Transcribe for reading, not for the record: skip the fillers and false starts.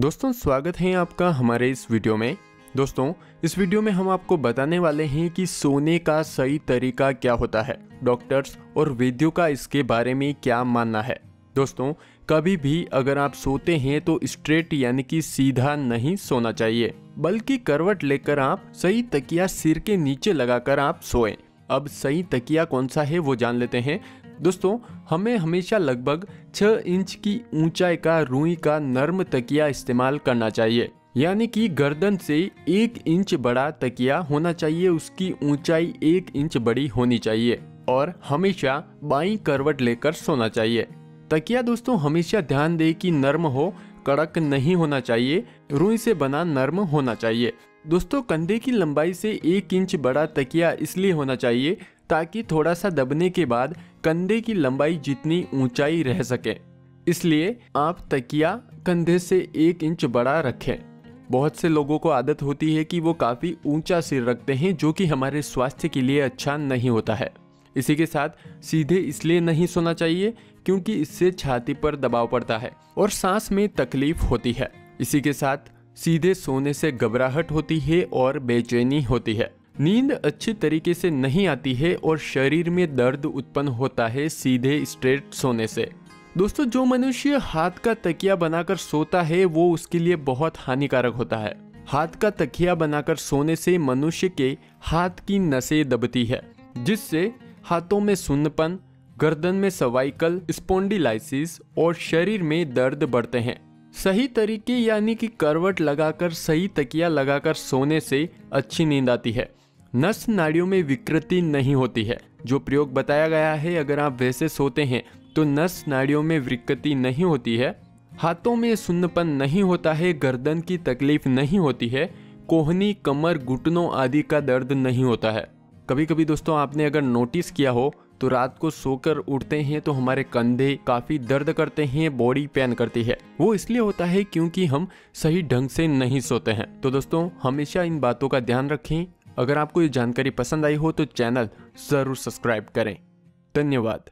दोस्तों स्वागत है आपका हमारे इस वीडियो में। दोस्तों इस वीडियो में हम आपको बताने वाले हैं कि सोने का सही तरीका क्या होता है, डॉक्टर्स और वैद्यों का इसके बारे में क्या मानना है। दोस्तों कभी भी अगर आप सोते हैं तो स्ट्रेट यानी कि सीधा नहीं सोना चाहिए, बल्कि करवट लेकर आप सही तकिया सिर के नीचे लगाकर आप सोएं। अब सही तकिया कौन सा है वो जान लेते हैं। दोस्तों हमें हमेशा लगभग 6 इंच की ऊंचाई का रुई का नर्म तकिया इस्तेमाल करना चाहिए, यानी कि गर्दन से 1 इंच बड़ा तकिया होना चाहिए, उसकी ऊंचाई 1 इंच बड़ी होनी चाहिए और हमेशा बाईं करवट लेकर सोना चाहिए। तकिया दोस्तों हमेशा ध्यान दें कि नर्म हो, कड़क नहीं होना चाहिए, रुई से बना नर्म होना चाहिए। दोस्तों कंधे की लंबाई से 1 इंच बड़ा तकिया इसलिए होना चाहिए ताकि थोड़ा सा दबने के बाद कंधे की लंबाई जितनी ऊंचाई रह सके, इसलिए आप तकिया कंधे से 1 इंच बड़ा रखें। बहुत से लोगों को आदत होती है कि वो काफ़ी ऊंचा सिर रखते हैं, जो कि हमारे स्वास्थ्य के लिए अच्छा नहीं होता है। इसी के साथ सीधे इसलिए नहीं सोना चाहिए क्योंकि इससे छाती पर दबाव पड़ता है और सांस में तकलीफ होती है। इसी के साथ सीधे सोने से घबराहट होती है और बेचैनी होती है, नींद अच्छी तरीके से नहीं आती है और शरीर में दर्द उत्पन्न होता है सीधे स्ट्रेट सोने से। दोस्तों जो मनुष्य हाथ का तकिया बनाकर सोता है वो उसके लिए बहुत हानिकारक होता है। हाथ का तकिया बनाकर सोने से मनुष्य के हाथ की नसें दबती है, जिससे हाथों में सुन्नपन, गर्दन में सर्वाइकल स्पॉन्डिलाइसिस और शरीर में दर्द बढ़ते हैं। सही तरीके यानी कि करवट लगाकर सही तकिया लगाकर सोने से अच्छी नींद आती है, नस नाड़ियों में विकृति नहीं होती है। जो प्रयोग बताया गया है अगर आप वैसे सोते हैं तो नस नाड़ियों में विकृति नहीं होती है, हाथों में सुन्नपन नहीं होता है, गर्दन की तकलीफ नहीं होती है, कोहनी, कमर, घुटनों आदि का दर्द नहीं होता है। कभी कभी दोस्तों आपने अगर नोटिस किया हो तो रात को सोकर उठते हैं तो हमारे कंधे काफ़ी दर्द करते हैं, बॉडी पेन करती है। वो इसलिए होता है क्योंकि हम सही ढंग से नहीं सोते हैं। तो दोस्तों हमेशा इन बातों का ध्यान रखें। अगर आपको ये जानकारी पसंद आई हो तो चैनल ज़रूर सब्सक्राइब करें। धन्यवाद।